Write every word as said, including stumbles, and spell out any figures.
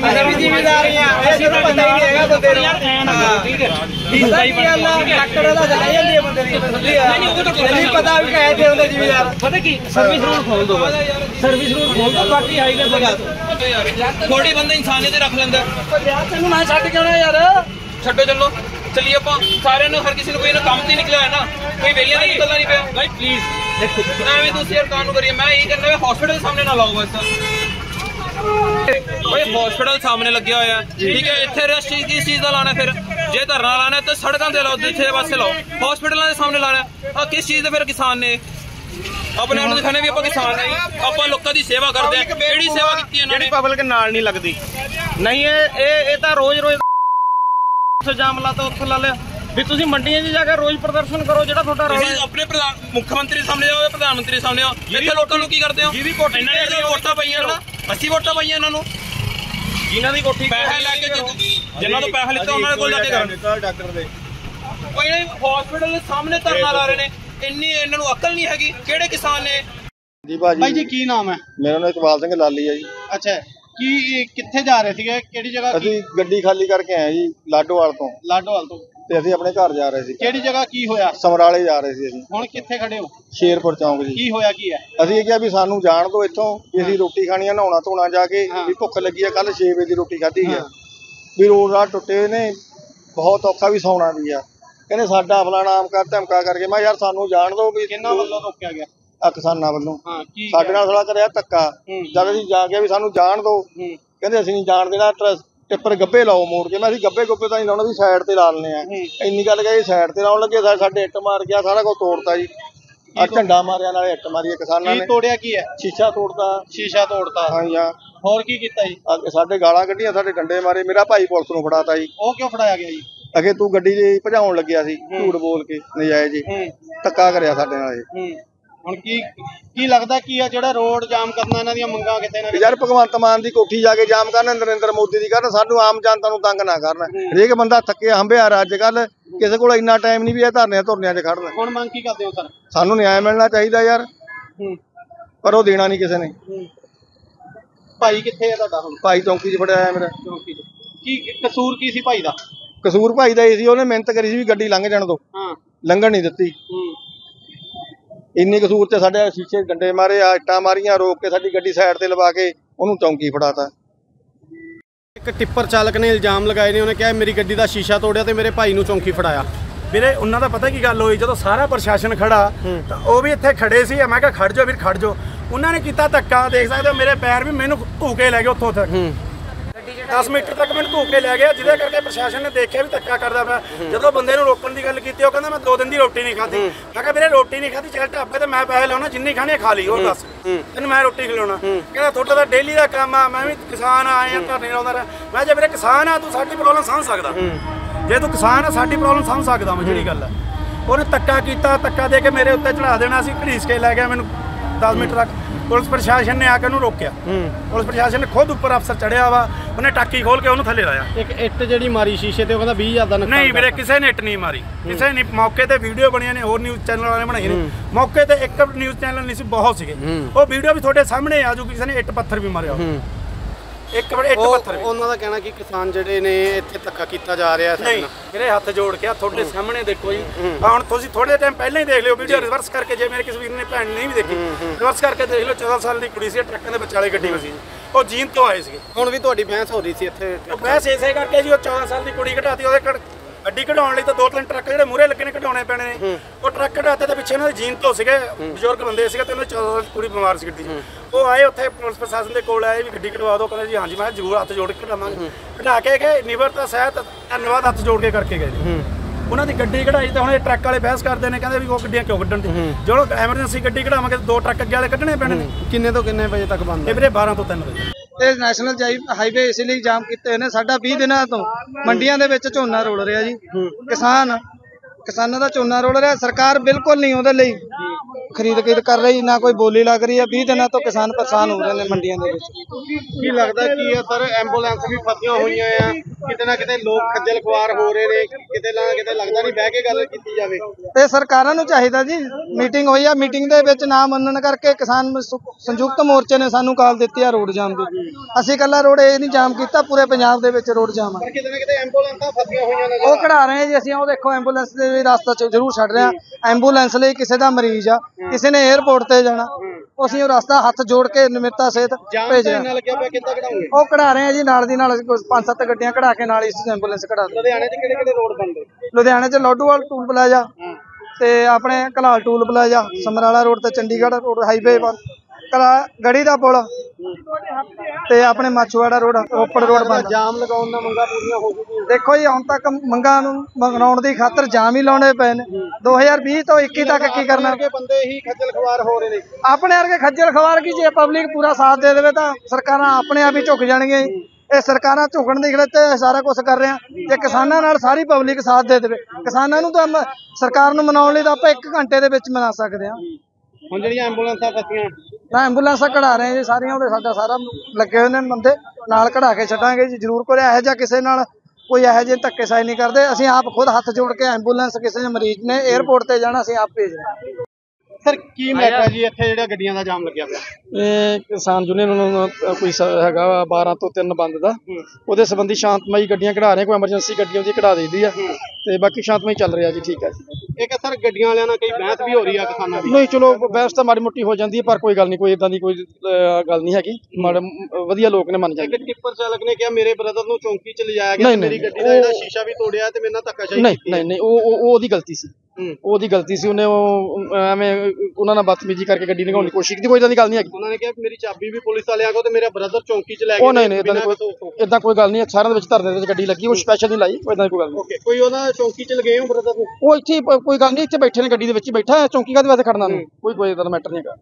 पता की service road खोल दो, सर्विस रोड खोल दो, बाकी हाईवे बना दो। थोड़ी बंदा इंसानियत रख लेंदा। तेन मैं छड्ड के आना यार, छड्डो चलो चलिए आप सारे। हर किसी कोई काम नहीं निकला है ना, कोई वेलिया नहीं निकलना नहीं पाया भाई। प्लीज देखो एवं तुम यार कानून करिए। मैं यही कहना हॉस्पिटल सामने ना लाओ बस। भाई हॉस्पिटल सामने लगे हुआ है, ठीक है। इतने रश किस चीज का लाना? फिर जो धरना लाना है तो सड़कों से लाओ, दूसरे पास लाओ। हॉस्पिटलों के सामने लाना है किस चीज का? फिर किसान ने अपने आप दिखाने भी आप किसान है, आप लोगों की सेवा करते हैं। केड़ी सेवा की पब्लिक नाल नहीं लगती नहीं है। रोज रोज जाम लाता उस ला लिया भी। तुम मंडिया च जाकर रोज प्रदर्शन करो जो अपने मुख्यमंत्री सामने जाओ, प्रधानमंत्री सामने आओ। इतने लोगों को की करते हो? वोटा पाइया अस्सी वोटा पाइया इन्हों इन्हों की कोठी पैसा लैके जिन्हों तो पैसा लिता उन्होंने कोई जाके डॉक्टर हॉस्पिटल सामने धरना ला रहे हैं। इन्नी इन्होंने अकल नहीं हैगी। किहड़े किसान ने? जी भाई जी की नाम है? मेरा नाम इकबाल सिंह लाली है जी। अच्छा कि किथे जा रहे थे? केड़ी जगह? अभी गड्डी खाली करके आए जी लाडोवाल तो। लाडोवाल तो ते अभी अपने घर जा रहे थे। केड़ी जगह की होया? समराले जा रहे थे जी। हुण किथे खड़े हो? शेरपुर चौंक जी। की होया की है? अभी क्या भी सानू जाण दो इथों, अभी रोटी खानी है, नहाउणा धोणा जाके भी भुख लगी है। कल छे बजे की रोटी खाधी है भी। रोड राह टुटे हुए ने, बहुत औखा भी सौना भी है। कहने साडा फलाना अमका धमका करके। मैं यार सानू जाण दो भी। किन्ना वल्लों रोकिया गया? किसाना वालों साडे नाल थोड़ा करिया धक्का। जब असीं जाके भी सानू जाण दो कहंदे असीं नहीं जाण देना। टिप्पर गब्बे लाओ मोड़ के। मैं असीं गब्बे गुब्बे तां नहीं लाउणा भी, साइड ते ला लैणे आ। इन्नी गल कही साइड ते लाउण लगे, साडे इट मार गया, सारा कुछ तोड़ता जी। आ झंडा मारिया नाले इट मारी है किसानां ने। तोड़िया की है? शीशा तोड़ता। शीशा तोड़ता? हां जी हां। होर की कीता जी? अगे साडे गालां कड्ढियां, साडे डंडे मारे। मेरा भाई पुलिस नूं फड़ाता जी। ओह क्यों फड़ाया गया जी? अगे तूं गड्डी भजाउण लग्गिया सी झूठ बोल के नजायज़ जी धक्का करिया साडे नाल। ਹੁਣ ਕੀ ਕੀ ਲੱਗਦਾ ਕੀ ਆ ਜਿਹੜਾ ਰੋਡ ਜਾਮ ਕਰਨਾ ਇਹਨਾਂ ਦੀਆਂ ਮੰਗਾਂ ਕਿਤੇ ਨਾ ਕਿਤੇ? ਯਾਰ ਭਗਵੰਤ ਮਾਨ ਦੀ ਕੋਠੀ ਜਾ ਕੇ ਜਾਮ ਕਰਨ, ਨਰਿੰਦਰ ਮੋਦੀ ਦੀ ਕਰਨ, ਸਾਨੂੰ ਆਮ ਜਨਤਾ ਨੂੰ ਤੰਗ ਨਾ ਕਰਨ। ਹਰੇਕ ਬੰਦਾ ਥੱਕਿਆ ਹੰਭਿਆ ਅੱਜ ਕੱਲ। ਕਿਸੇ ਕੋਲ ਇੰਨਾ ਟਾਈਮ ਨਹੀਂ ਵੀ ਇਹ ਧਰਨਿਆਂ ਧੁਰਨਿਆਂ 'ਚ ਖੜਨਾ। ਹੁਣ ਮੰਗ ਕੀ ਕਰਦੇ ਹੋ ਸਰ? ਸਾਨੂੰ ਨਿਆਂ ਮਿਲਣਾ ਚਾਹੀਦਾ ਯਾਰ, ਪਰ ਉਹ ਦੇਣਾ ਨਹੀਂ ਕਿਸੇ ਨੇ। ਭਾਈ ਕਿੱਥੇ ਆ ਤੁਹਾਡਾ ਹੁਣ? ਭਾਈ ਚੌਂਕੀ 'ਚ ਫੜਿਆ ਹੋਇਆ ਮੇਰਾ। ਚੌਂਕੀ 'ਚ ਕੀ ਕਸੂਰ ਕੀ ਸੀ ਭਾਈ ਦਾ? ਕਸੂਰ ਭਾਈ ਦਾ ਇਹ ਸੀ ਉਹਨੇ ਮਿਹਨਤ ਕਰੀ ਸੀ ਵੀ ਗੱਡੀ ਲੰਘ ਜਾਣ ਦੋ, ਲੰਘਣ ਨਹੀਂ ਦਿੱਤੀ। इन्नी कसूर से साढ़े शीशे डंडे मारे, इट्टां मारियां, रोक के साडी गड्डी साइड ते लवा के उन्होंने चौंकी फड़ाता। एक टिप्पर चालक ने इल्जाम लगाए ने, उन्हें कहा मेरी गड्डी का शीशा तोड़िया ते मेरे भाई नूं चौंकी फड़ाया। ਵੀਰੇ ਉਹਨਾਂ ਦਾ ਪਤਾ ਕੀ ਗੱਲ ਹੋਈ? ਜਦੋਂ ਸਾਰਾ ਪ੍ਰਸ਼ਾਸਨ ਖੜਾ ਤਾਂ ਉਹ ਵੀ ਇੱਥੇ ਖੜੇ ਸੀ। ਮੈਂ ਕਿਹਾ ਖੜ ਜਾਓ ਵੀਰ ਖੜ ਜਾਓ, ਉਹਨਾਂ ਨੇ ਕੀਤਾ ਧੱਕਾ। ਦੇਖ ਸਕਦੇ ਹੋ ਮੇਰੇ ਪੈਰ ਵੀ ਮੈਨੂੰ ਧੂਕੇ ਲੈ ਗਏ ਉੱਥੋਂ ਤੱਕ। दस मीटर तक मैं धूके लै गया, जिदे करके प्रशासन ने देखा भी धक्का करता पाया। जो बंदे रोकने की गल की कहता मैं दो दिन की रोटी नहीं खाधी। मैं कहा मेरे रोटी नहीं खाधी, चल ढाबे तो मैं पैसे लाना, जिन्नी खानी खा ली। और दस तेन मैं रोटी खिलाना। कहता थोड़ा तो डेली का काम आ, मैं भी किसान आए धरने लाता रहा। मैं जे मेरे किसान आ, तू साडी प्रॉब्लम समझ सकदा? जे तू किसान आ साडी प्रॉब्लम समझ सकदा? मैं जिहड़ी गल है उन्हें धक्का किया, धक्का दे के मेरे उत्ते चढ़ा देना। असीं घड़ीस के लै गया मैनूं दस मीटर तक। पुलिस प्रशासन ने आकर रोकया, पुलिस प्रशासन ने खुद उपर अफसर चढ़िया वा, उन्हें टाकी खोल के उन्हें थले लाया। एक इट जी मारी शीशे ते कहता बीस हज़ार दा नुकसान। नहीं मेरे किसी ने इट नहीं मारी, किसी ने। मौके ते वीडियो बनिया ने, होर न्यूज़ चैनल वाले बनाई ने। मौके ते एक न्यूज़ चैनल नहीं सी, बहुत सीगे। वो वीडियो भी थोड़े सामने आ जू। किसी ने इट पत्थर भी मारिया, एक बड़े इट पत्थर। उन्हों का कहना कि किसान जिहड़े ने इत्थे धक्का किया जा रहा है। नहीं मेरे हथ जोड़ के थोड़े सामने देखो जी। हुण तुसीं थोड़े टाइम पहले ही देख लियो वीडियो रिवर्स करके। जे मेरे किसी वीर ने भैन नहीं भी देखी, रिवर्स करके देख लो। चौदह साल की कुड़ी सी, ट्रकों के विचाले गड्डी वसी। ਉਹ ਜੀਨ ਤੋਂ ਆਏ ਸੀਗੇ। ਹੁਣ ਵੀ ਤੁਹਾਡੀ ਬਹਿਸ ਹੋ ਰਹੀ ਸੀ ਇੱਥੇ? ਉਹ ਬਹਿਸ ਇਸੇ ਕਰਕੇ ਜੀ, ਉਹ ਚੌਦਾਂ ਸਾਲ ਦੀ ਕੁੜੀ ਘਟਾਤੀ। ਉਹਦੇ ਗੱਡੀ ਕਢਾਉਣ ਲਈ ਤਾਂ ਦੋ ਤਿੰਨ ਟਰੱਕ ਜਿਹੜੇ ਮੂਹਰੇ ਲੱਗੇ ਨੇ ਕਢਾਉਣੇ ਪੈਣੇ ਨੇ। ਉਹ ਟਰੱਕ ਘਟਾਤੇ ਤਾਂ ਪਿੱਛੇ ਉਹਨਾਂ ਦੇ ਜੀਨ ਤੋਂ ਸੀਗੇ, ਬਜ਼ੁਰਗ ਬੰਦੇ ਸੀਗੇ ਤੇ ਉਹਨਾਂ ਦੀ ਚੌਦਾਂ ਸਾਲ ਕੁੜੀ ਬਿਮਾਰ ਸੀ ਗੱਡੀ। ਉਹ ਆਏ ਉੱਥੇ ਪੁਲਿਸ ਪ੍ਰਸ਼ਾਸਨ ਦੇ ਕੋਲ ਆਏ ਵੀ ਗੱਡੀ ਕਢਵਾ ਦਿਓ। ਕਹਿੰਦੇ ਜੀ ਹਾਂਜੀ। ਮੈਂ ਜ਼ਰੂਰ ਹੱਥ ਜੋੜ ਕੇ ਕਢਾਵਾਂਗੇ। ਕਢਾ ਕੇ ਗਏ, ਨਿਮਰਤਾ ਸਹਿਤ ਧੰਨਵਾਦ ਹੱਥ ਜੋੜ ਕੇ ਕਰਕੇ ਗਏ ਜੀ। ਉਹਨਾਂ ਦੀ ਗੱਡੀ ਕਢਾਈ ਤਾਂ ਹੁਣ ਇਹ ਟਰੱਕ ਵਾਲੇ ਬਹਿਸ ਕਰਦੇ ਨੇ, ਕਹਿੰਦੇ ਵੀ ਉਹ ਗੱਡੀਆਂ ਕਿਉਂ ਕੱਢਣ ਦੀ। ਜਦੋਂ ਐਮਰਜੈਂਸੀ ਗੱਡੀ ਕਢਾਵਾਂਗੇ ਤਾਂ ਦੋ ਟਰੱਕ ਅੱਗੇ ਵਾਲੇ ਕੱਢਣੇ ਪੈਣੇ ਨੇ। ਕਿੰਨੇ ਤੋਂ ਕਿੰਨੇ ਵਜੇ ਤੱਕ ਬੰਦ? ਇਹ ਵੀਰੇ ਬਾਰਾਂ ਤੋਂ ਤਿੰਨ ਵਜੇ। ਇਹ ਨੈਸ਼ਨਲ ਹਾਈਵੇ ਇਸ ਲਈ ਜਾਮ ਕੀਤੇ ਹੋਏ ਨੇ। ਸਾਡਾ ਵੀਹ ਦਿਨਾਂ ਤੋਂ ਮੰਡੀਆਂ ਦੇ ਵਿੱਚ ਝੋਨਾ ਰੋਲ ਰਿਹਾ ਜੀ। ਕਿਸਾਨ ਕਿਸਾਨਾਂ ਦਾ ਝੋਨਾ ਰੋਲ ਰਿਹਾ। ਸਰਕਾਰ ਬਿਲਕੁਲ ਨਹੀਂ ਉਹਦੇ ਲਈ ਖਰੀਦ ਖਰੀਦ ਕਰ ਰਹੀ, ਨਾ ਕੋਈ ਬੋਲੀ ਲੱਗ ਰਹੀ ਹੈ। ਵੀਹ ਦਿਨਾਂ ਤੋਂ ਕਿਸਾਨ ਪਰੇਸ਼ਾਨ ਹੋ ਰਹੇ ਨੇ ਮੰਡੀਆਂ ਦੇ ਵਿੱਚ। ਕੀ ਲੱਗਦਾ ਕੀ ਹੈ ਸਰ? ਐਂਬੂਲੈਂਸ ਵੀ ਫਸੀਆਂ ਹੋਈਆਂ ਆ, किते ना किते लोग खज्जल खुआर हो रहे ने, किते ना किते लगदा नहीं बह के गल कीती जावे ते सरकारां नूं चाहीदा जी। मीटिंग होई आ, मीटिंग दे विच ना मन्नण करके किसान संयुक्त मोर्चे ने सानूं कॉल दित्ती आ रोड जाम दी। असीं कल्ला रोड ए नहीं जाम कीता, पूरे पंजाब दे विच रोड जाम आ। किते ना किते एंबूलेंसां फसियां होईयां ने, ओह कढा रहे जी असीं। ओह देखो एंबूलेंस दे वी रास्ता च जरूर छड्ड रहे आ। एंबूलेंस लई किसे दा मरीज आ, किसे ने एयरपोर्ट ते जाना, उसी रास्ता हथ जोड़ के निमित्ता सहित भेज रहे। वो कढ़ा रहे हैं जी, नाल दी नाल पांच सत्त गड्डियां कढ़ा के नाल इस एंबूलेंस कढ़ा। लुधियाने च लोडोवाल टूल प्लाजा ते अपने Kalal toll plaza, Samrala road ते चंडीगढ़ रोड हाईवे पर कला गढ़ी दा पुल ते अपने माछूवाड़ा रोड रोपड़ रोड पर जाम लगाउण दा मंगा पूरीआं हो गईआं। देखो जी हुण तक मंगां नूं मंगाउण दी खातर जाम ही लाउणे पए ने। दो हज़ार बीस तो इक्की तक की करना, बंदे ही खज्जल खवार हो रहे ने। अपने वर्गे खज्जल खवार की जे पब्लिक पूरा साथ दे देवे तां सरकारां अपने आप ही झुक जाणगीआं। ਇਹ ਸਰਕਾਰਾਂ ਝੁਕਣ ਦੀ ਖੜੇ ਤੇ ਸਾਰਾ ਕੁਝ ਕਰ ਰਹੇ ਆ। ਜੇ ਕਿਸਾਨਾਂ ਨਾਲ ਸਾਰੀ ਪਬਲਿਕ ਸਾਥ ਦੇ ਦੇਵੇ, ਕਿਸਾਨਾਂ ਨੂੰ ਤਾਂ ਸਰਕਾਰ ਨੂੰ ਮਨਾਉਣ ਲਈ ਤਾਂ ਆਪਾਂ ਇੱਕ ਘੰਟੇ ਦੇ ਵਿੱਚ ਮਨਾ ਸਕਦੇ ਆ। ਹੁਣ ਜਿਹੜੀਆਂ ਐਂਬੂਲੈਂਸਾਂ ਫਸੀਆਂ ਨਾ, ਐਂਬੂਲੈਂਸਾਂ ਕਢਾ ਰਹੇ ਜੀ ਸਾਰੀਆਂ, ਉਹਦੇ ਸਾਡਾ ਸਾਰਾ ਲੱਗੇ ਹੋਏ ਨੇ ਬੰਦੇ ਨਾਲ, ਕਢਾ ਕੇ ਛੱਡਾਂਗੇ ਜੀ ਜ਼ਰੂਰ। ਕੋਈ ਇਹੋ ਜਿਹਾ ਕਿਸੇ ਨਾਲ ਕੋਈ ਇਹੋ ਜਿਹੇ ਧੱਕੇਸ਼ਾਹੀ ਨਹੀਂ ਕਰਦੇ। ਅਸੀਂ ਆਪ ਖੁਦ ਹੱਥ ਜੋੜ ਕੇ ਐਂਬੂਲੈਂਸ ਕਿਸੇ ਮਰੀਜ਼ ਨੇ ਏਅਰਪੋਰਟ ਤੇ ਜਾਣਾ ਅਸੀਂ ਆਪ ਭੇਜ ਰਹੇ ਹਾਂ। सर की लगता जी इत्थे जिहड़ा गड्डियां दा जाम लग्गिया पिया, किसान यूनियन कोई हैगा बारह तो तीन बंद दा, उहदे संबंधी शांतमई गड्डियां कढ़ा रहे। कोई एमरजेंसी गड्डी होंदी कढ़ा देदी है ते बाकी शांतमई चल रहा जी। ठीक है एक सर गड्डियां वालियां नाल कई बहस भी हो रही है किसानां दी? नहीं चलो बहस तां माड़ी मोटी हो जांदी है, पर कोई गल नहीं, कोई इदां दी कोई गल नहीं हैगी। माड़ा वधिया लोग ने मन जांदे। टिप्पर चालक ने कहा मेरे ब्रदर नूं चौंकी च लिजाया गया, मेरी गड्डी दा जिहड़ा शीशा भी तोड़िया ते मेरे नाल धक्काशाही। नहीं नहीं नहीं ओह ओहदी गलती सी, ओहदी गलती सी। उन्हें एवें उन्हां नाल बदतमीजी करके गड्डी निकाउण दी कोशिश कीती, कोई इदां दी गल नहीं हैगी। उन्हां ने कहा मेरी चाबी भी पुलिस वालिआं कोल ते मेरा ब्रदर चौंकी च लै गया। ओह नहीं नहीं इदां दी कोई इदां कोई गल नहीं है। सारां दे विच धरने दे विच गड्डी लगी, ओह स्पैशल नहीं लाई, कोई इदां दी कोई गल नहीं। ओके कोई ओहदा चौंकी च लगे हो ब्रदर नूं? ओह इत्थे कोई गल नहीं, इत्थे बैठे ने गड्डी दे विच ही बैठा, चौंकी काहदे वास्ते खड़ना नूं, कोई कोई इदां दा मैटर नहीं हैगा।